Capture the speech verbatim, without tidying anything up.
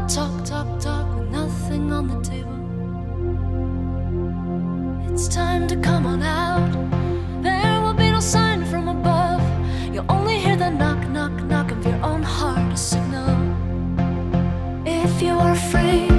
the talk, talk, talk with nothing on the table. It's time to come on out. There will be no sign from above. You'll only hear the knock, knock, knock of your own heart, a signal. If you are free.